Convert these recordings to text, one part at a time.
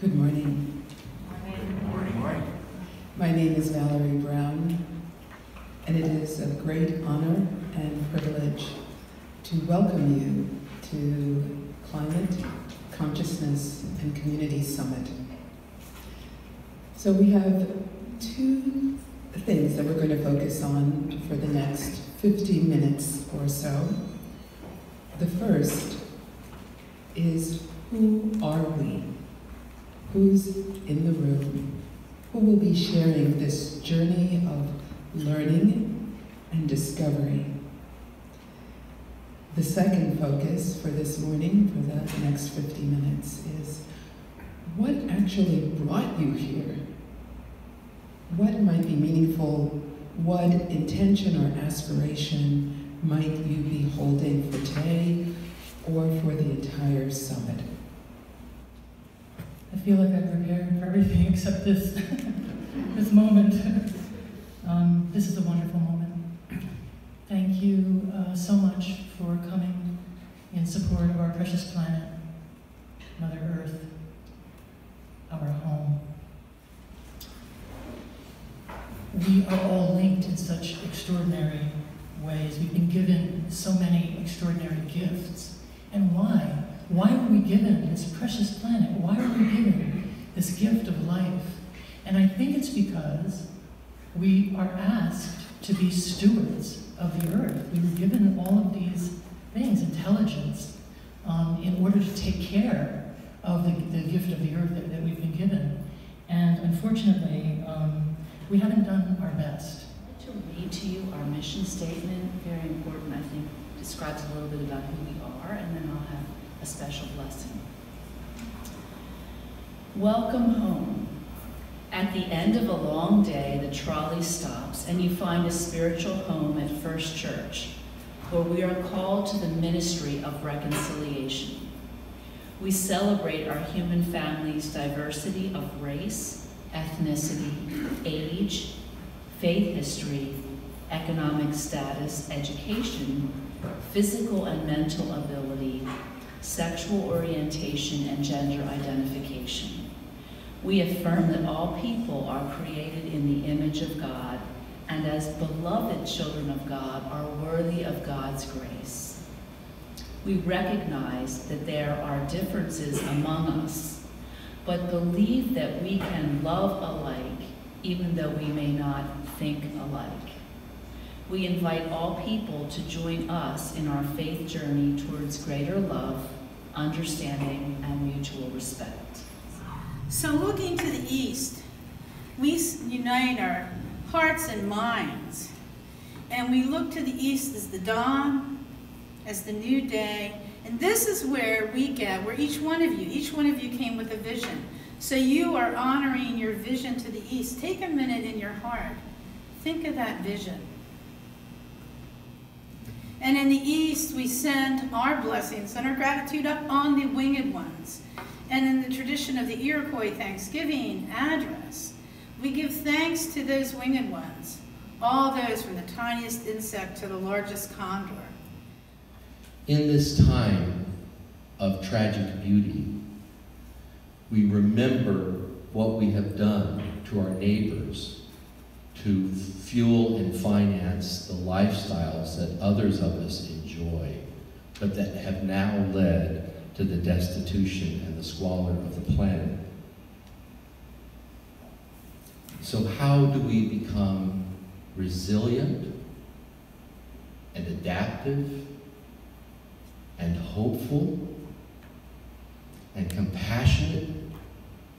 Good morning. Good morning. My name is Valerie Brown, and it is a great honor and privilege to welcome you to Climate, Consciousness, and Community Summit. So we have two things that we're going to focus on for the next 15 minutes or so. The first is, who are we? Who's in the room? Who will be sharing this journey of learning and discovery? The second focus for this morning, for the next 50 minutes, is what actually brought you here? What might be meaningful? What intention or aspiration might you be holding for today or for the entire summit? I feel like I've prepared for everything except this, this moment. This is a wonderful moment. Thank you so much for coming in support of our precious planet, Mother Earth, our home. We are all linked in such extraordinary ways. We've been given so many extraordinary gifts. And why? Why were we given this precious planet? Why were we given this gift of life? And I think it's because we are asked to be stewards of the earth. We were given all of these things, intelligence, in order to take care of the gift of the earth that we've been given. And unfortunately, we haven't done our best. I'd like to read to you our mission statement, very important, I think, describes a little bit about who we are, and then I'll have a special blessing. Welcome home. At the end of a long day, the trolley stops and you find a spiritual home at First Church, where we are called to the ministry of reconciliation. We celebrate our human family's diversity of race, ethnicity, age, faith history, economic status, education, physical and mental ability, sexual orientation, and gender identification. We affirm that all people are created in the image of God, and as beloved children of God are worthy of God's grace. We recognize that there are differences among us, but believe that we can love alike, even though we may not think alike. We invite all people to join us in our faith journey towards greater love, understanding, and mutual respect. So looking to the east, we unite our hearts and minds, and we look to the east as the dawn, as the new day, and this is where we get, where each one of you came with a vision. So you are honoring your vision to the east. Take a minute in your heart, think of that vision. And in the east, we send our blessings and our gratitude up on the winged ones. And in the tradition of the Iroquois Thanksgiving address, we give thanks to those winged ones, all those from the tiniest insect to the largest condor. In this time of tragic beauty, we remember what we have done to our neighbors, to fuel and finance the lifestyles that others of us enjoy, but that have now led to the destitution and the squalor of the planet. So how do we become resilient and adaptive and hopeful and compassionate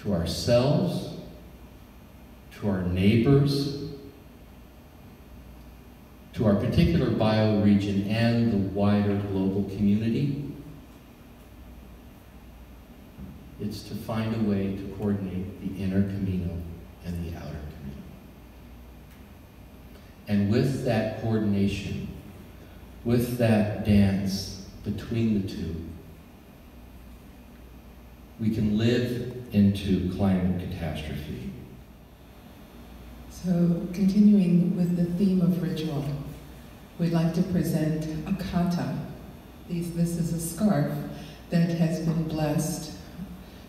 to ourselves, to our neighbors, to our particular bioregion and the wider global community? It's to find a way to coordinate the inner Camino and the outer Camino. And with that coordination, with that dance between the two, we can live into climate catastrophe. So, continuing with the theme of ritual, we'd like to present a kata. This is a scarf that has been blessed.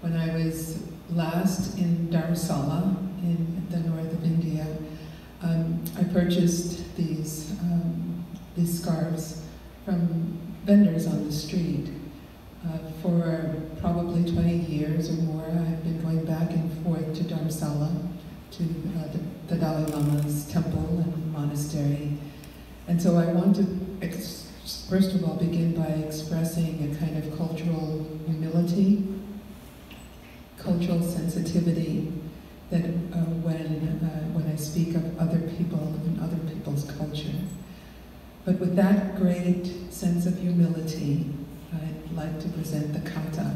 When I was last in Dharamsala in the north of India. I purchased these scarves from vendors on the street. For probably 20 years or more, I've been going back and forth to Dharamsala, to the Dalai Lama's temple and monastery. And so I want to, first of all, begin by expressing a kind of cultural humility, cultural sensitivity, that when I speak of other people and other people's culture. But with that great sense of humility, I'd like to present the kata.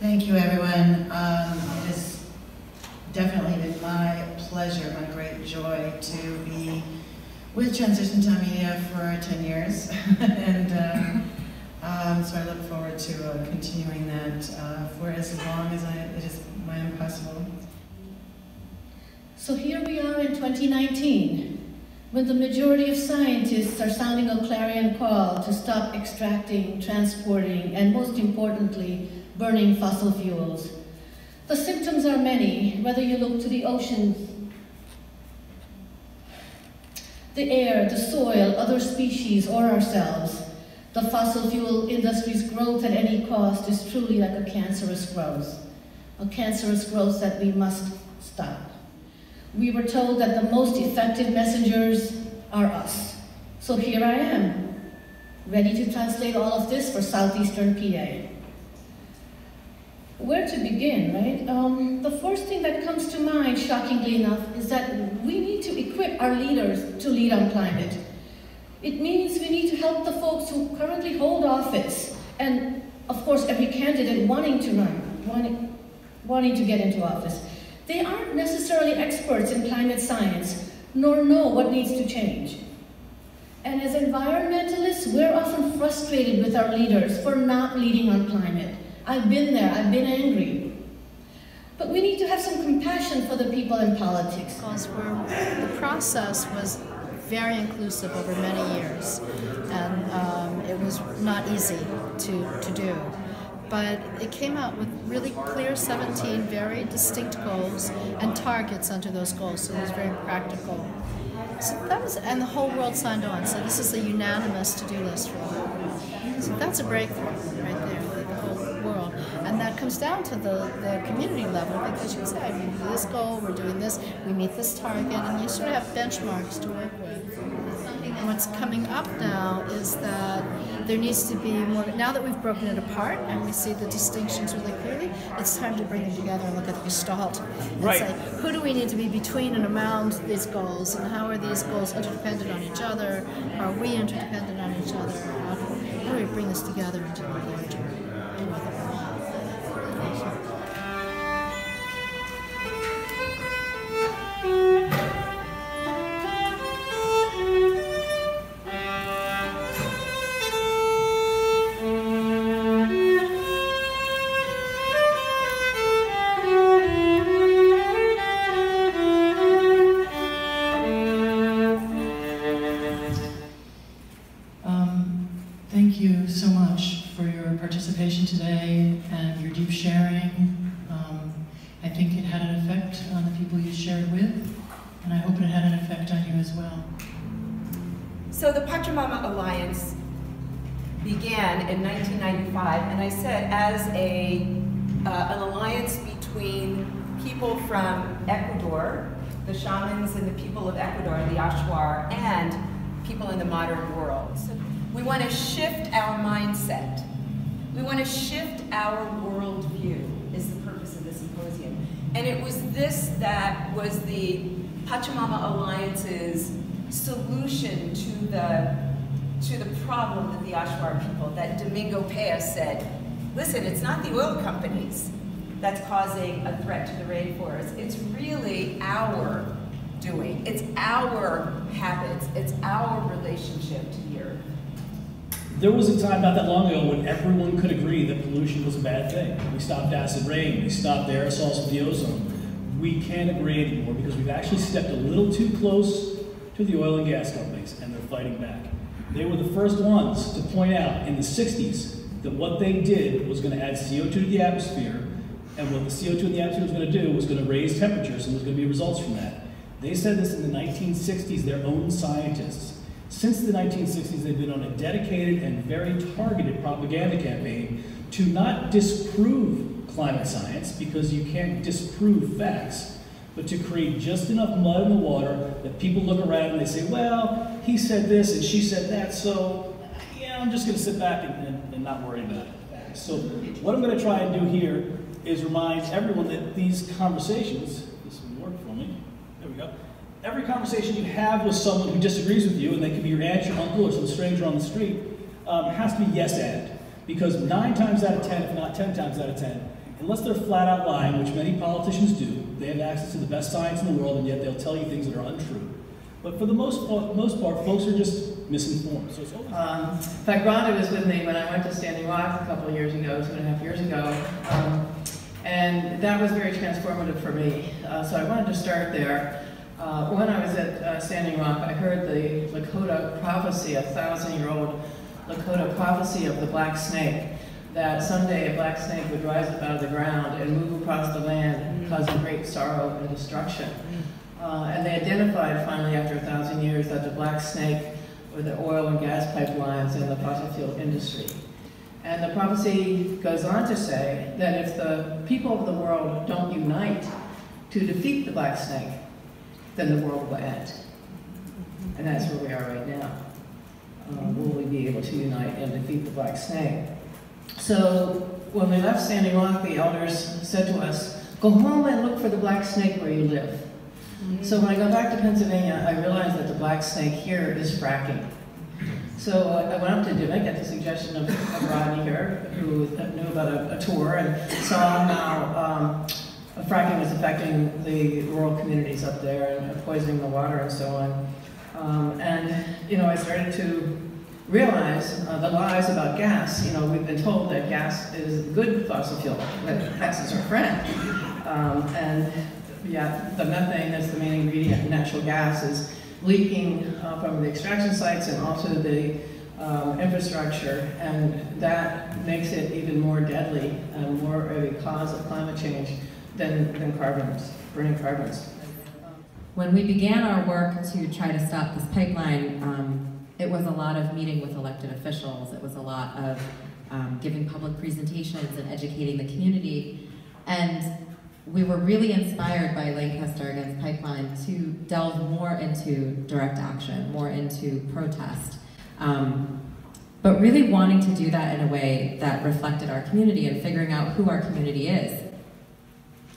Thank you, everyone. It has definitely been my pleasure, my great joy to be with Transition Time Media for 10 years. And so I look forward to continuing that for as long as it is my own possible. So here we are in 2019, when the majority of scientists are sounding a clarion call to stop extracting, transporting, and most importantly, burning fossil fuels. The symptoms are many, whether you look to the oceans, the air, the soil, other species, or ourselves. The fossil fuel industry's growth at any cost is truly like a cancerous growth that we must stop. We were told that the most effective messengers are us. So here I am, ready to translate all of this for Southeastern PA. Where to begin, right? The first thing that comes to mind, shockingly enough, is that we need to equip our leaders to lead on climate. It means we need to help the folks who currently hold office, and of course every candidate wanting to run, wanting to get into office. They aren't necessarily experts in climate science, nor know what needs to change. And as environmentalists, we're often frustrated with our leaders for not leading on climate. I've been there, I've been angry. But we need to have some compassion for the people in politics. Because the process was very inclusive over many years, and it was not easy to do. But it came out with really clear 17 very distinct goals and targets under those goals, so it was very practical. So that was, and the whole world signed on, so this is a unanimous to-do list for the whole world. So that's a breakthrough right there. And that comes down to the community level, because you say, we do this goal, we're doing this, we meet this target, and you sort of have benchmarks to work with. And what's coming up now is that there needs to be more, now that we've broken it apart and we see the distinctions really clearly, it's time to bring them together and look at the gestalt. Right. It's like, who do we need to be between and around these goals, and how are these goals interdependent on each other? Are we interdependent on each other? How do we bring this together into a larger? So the Pachamama Alliance began in 1995, and I said as an alliance between people from Ecuador, the shamans and the people of Ecuador, the Ashuar, and people in the modern world. So we want to shift our mindset. We want to shift our worldview is the purpose of the symposium. And it was this that was the Pachamama Alliance's solution to the problem that the Ashuar people, that Domingo Paya said, listen, it's not the oil companies. that's causing a threat to the rainforest. It's really our doing. It's our habits. It's our relationship to the earth. There was a time not that long ago when everyone could agree that pollution was a bad thing. We stopped acid rain. We stopped the aerosols of the ozone. We can't agree anymore because we've actually stepped a little too close to the oil and gas companies, and they're fighting back. They were the first ones to point out in the 60s that what they did was going to add CO2 to the atmosphere, and what the CO2 in the atmosphere was going to do was going to raise temperatures, and there's going to be results from that. They said this in the 1960s, their own scientists. Since the 1960s, they've been on a dedicated and very targeted propaganda campaign to not disprove climate science, because you can't disprove facts, but to create just enough mud in the water that people look around and they say, well, he said this and she said that, so yeah, I'm just going to sit back and not worry about it. So what I'm going to try and do here is remind everyone that these conversations, this will work for me, there we go, every conversation you have with someone who disagrees with you, and they could be your aunt, your uncle, or some stranger on the street, has to be yes and. Because 9 times out of 10, if not 10 times out of 10, unless they're flat out lying, which many politicians do, they have access to the best science in the world, and yet they'll tell you things that are untrue. But for the most part, folks are just misinformed. So it's always in fact, Rhonda was with me when I went to Standing Rock a couple of years ago, 2.5 years ago, and that was very transformative for me. So I wanted to start there. When I was at Standing Rock, I heard the Lakota prophecy, a 1,000-year-old Lakota prophecy of the black snake, that someday a black snake would rise up out of the ground and move across the land, causing great sorrow and destruction. And they identified finally after 1,000 years that the black snake were the oil and gas pipelines and the fossil fuel industry. And the prophecy goes on to say that if the people of the world don't unite to defeat the black snake, then the world will end. And that's where we are right now. Will we be able to unite and defeat the black snake? So when we left Standing Rock, the elders said to us, go home and look for the black snake where you live. So when I go back to Pennsylvania, I realized that the black snake here is fracking. So I went up to Dimock at the suggestion of Rodney here, who knew about a tour, and saw how fracking was affecting the rural communities up there and poisoning the water and so on. And you know, I started to realize the lies about gas. You know, we've been told that gas is a good fossil fuel, that gas is our friend. And yeah, the methane that's the main ingredient in natural gas is leaking from the extraction sites and also the infrastructure, and that makes it even more deadly and more of a cause of climate change than carbons, burning carbons. When we began our work to try to stop this pipeline, it was a lot of meeting with elected officials. It was a lot of giving public presentations and educating the community. And we were really inspired by Lancaster Against Pipeline to delve more into direct action, more into protest, but really wanting to do that in a way that reflected our community and figuring out who our community is.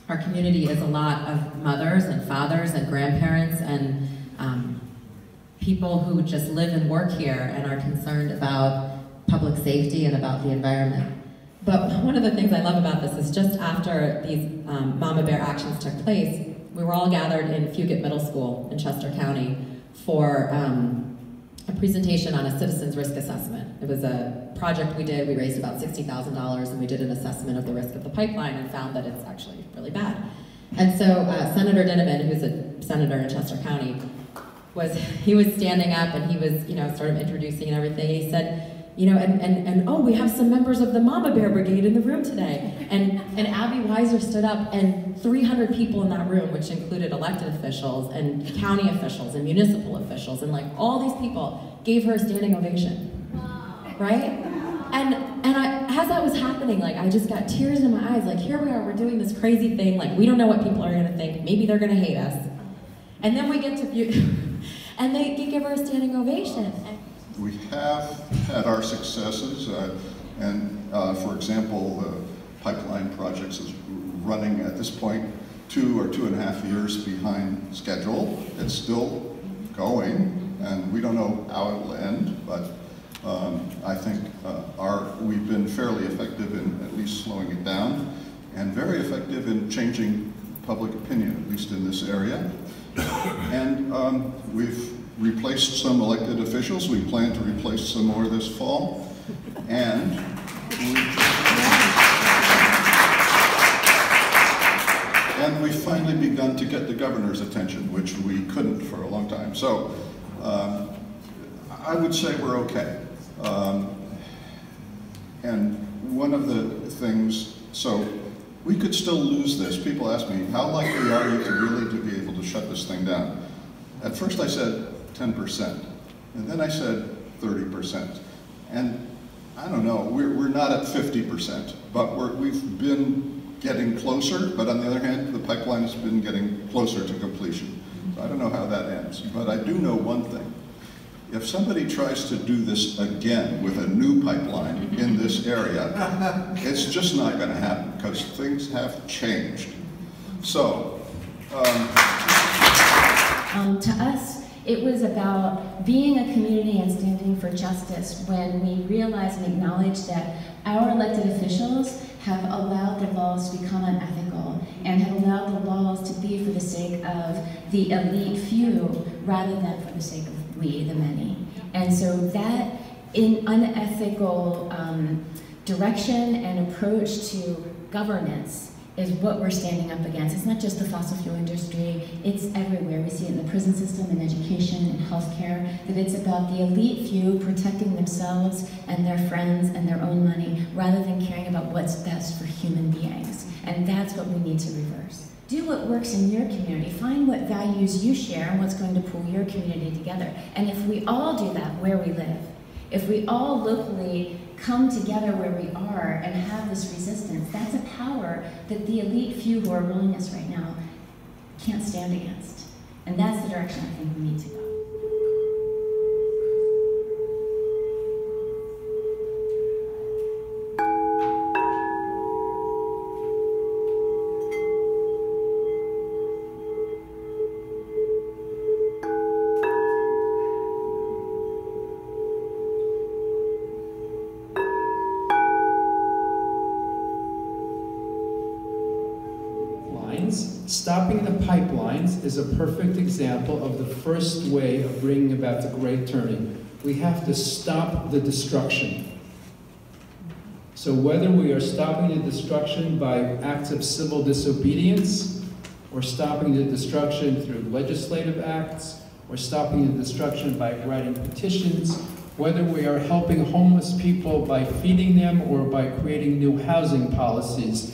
Our community is a lot of mothers and fathers and grandparents and people who just live and work here and are concerned about public safety and about the environment. But one of the things I love about this is just after these Mama Bear actions took place, we were all gathered in Fugit Middle School in Chester County for a presentation on a citizen's risk assessment. It was a project we did. We raised about $60,000 and we did an assessment of the risk of the pipeline and found that it's actually really bad. And so Senator Deniman, who's a senator in Chester County, he was standing up and he was, you know, sort of introducing and everything. He said, you know, and oh, we have some members of the Mama Bear Brigade in the room today. And Abby Weiser stood up, and 300 people in that room, which included elected officials and county officials and municipal officials, and like all these people gave her a standing ovation, wow. Right? Wow. And as that was happening, like I just got tears in my eyes, like here we are, we're doing this crazy thing, like we don't know what people are gonna think, maybe they're gonna hate us. And then we get to, and they give her a standing ovation. We have had our successes, and for example, pipeline projects is running at this point 2 or 2.5 years behind schedule. It's still going, and we don't know how it will end, but I think we've been fairly effective in at least slowing it down, and and very effective in changing public opinion, at least in this area. And we've replaced some elected officials. We plan to replace some more this fall. And we've finally begun to get the governor's attention, which we couldn't for a long time. So I would say we're okay. And one of the things, so we could still lose this. People ask me, how likely are you to be able to shut this thing down? At first I said 10%, and then I said 30%. And I don't know, we're not at 50%, but we've been getting closer, but on the other hand, the pipeline has been getting closer to completion. So I don't know how that ends, but I do know one thing. If somebody tries to do this again with a new pipeline in this area, it's just not going to happen because things have changed. So, to us, it was about being a community and standing for justice when we realized and acknowledged that our elected officials have allowed their laws to become unethical and have allowed the laws to be for the sake of the elite few rather than for the sake of we, the many. And so that in unethical direction and approach to governance is what we're standing up against. It's not just the fossil fuel industry, it's everywhere. We see it in the prison system, in education, in healthcare, that it's about the elite few protecting themselves and their friends and their own money rather than caring about what's best for human beings. And that's what we need to reverse. Do what works in your community. Find what values you share and what's going to pull your community together. And if we all do that where we live, if we all locally come together where we are and have this resistance, that's a power that the elite few who are ruling us right now can't stand against. And that's the direction I think we need to go. Stopping the pipelines is a perfect example of the first way of bringing about the great turning. We have to stop the destruction. So whether we are stopping the destruction by acts of civil disobedience, or stopping the destruction through legislative acts, or stopping the destruction by writing petitions, whether we are helping homeless people by feeding them or by creating new housing policies,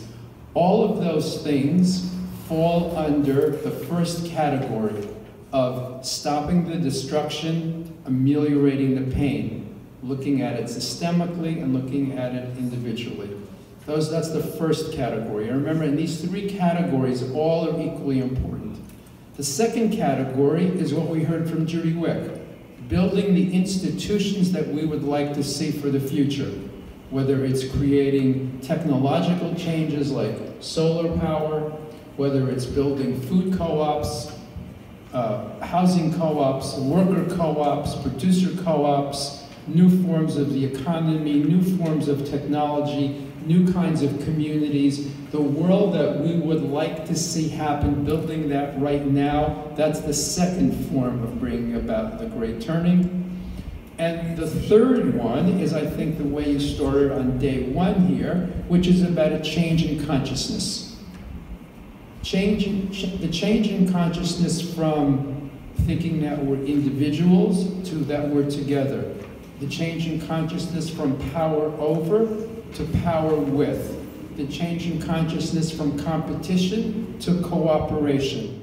all of those things fall under the first category of stopping the destruction, ameliorating the pain, looking at it systemically and looking at it individually. That's the first category. And remember, in these three categories, all are equally important. The second category is what we heard from Judy Wick, building the institutions that we would like to see for the future, whether it's creating technological changes like solar power, whether it's building food co-ops, housing co-ops, worker co-ops, producer co-ops, new forms of the economy, new forms of technology, new kinds of communities, the world that we would like to see happen, building that right now, that's the second form of bringing about the great turning. And the third one is, I think, the way you started on day one here, which is about a change in consciousness. The change in consciousness from thinking that we're individuals to that we're together. The change in consciousness from power over to power with. The change in consciousness from competition to cooperation.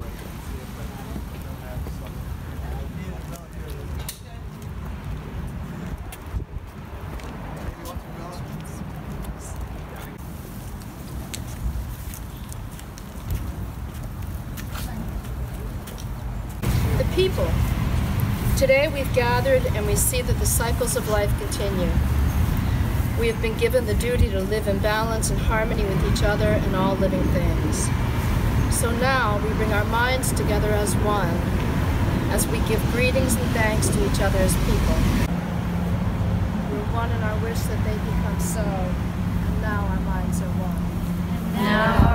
People. Today we've gathered and we see that the cycles of life continue. We have been given the duty to live in balance and harmony with each other and all living things. So now we bring our minds together as one, as we give greetings and thanks to each other as people. We're one in our wish that they become so, and now our minds are one. And now.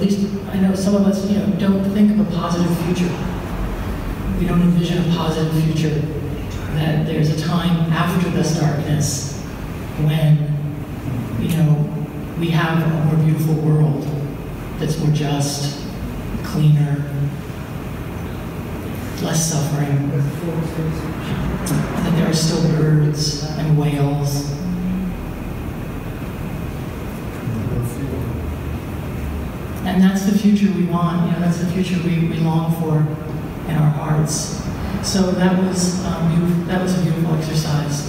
at least I know some of us, don't think of a positive future. We don't envision a positive future, that there's a time after this darkness when, we have a more beautiful world that's more just, cleaner, less suffering. That there are still birds and whales. And that's the future we want, that's the future we long for in our hearts. So that was a beautiful exercise.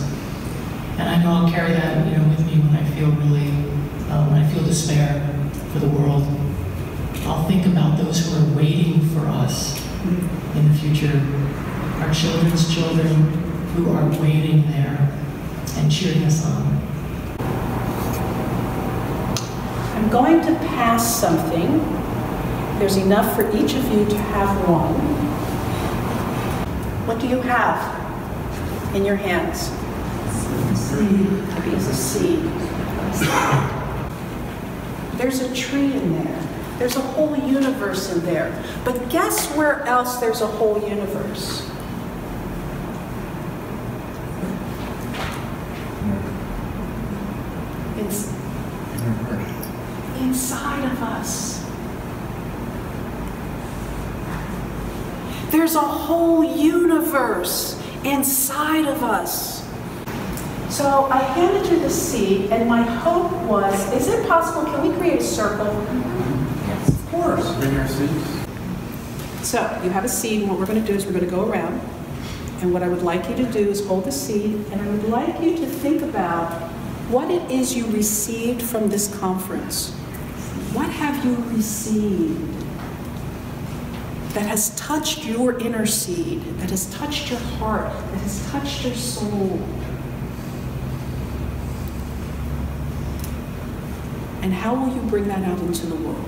And I know I'll carry that, with me when I feel really, when I feel despair for the world. I'll think about those who are waiting for us in the future, our children's children who are waiting there and cheering us on. I'm going to pass something. There's enough for each of you to have one. What do you have in your hands? Maybe it's a seed. There's a tree in there. There's a whole universe in there. But guess where else there's a whole universe? It's inside of us. There's a whole universe inside of us. So I handed her the seed, and my hope was, is it possible, can we create a circle? Yes, of course. Bring our seeds. So you have a seed, and what we're going to do is we're going to go around, and what I would like you to do is hold the seed, and I would like you to think about what it is you received from this conference. What have you received that has touched your inner seed, that has touched your heart, that has touched your soul? And how will you bring that out into the world?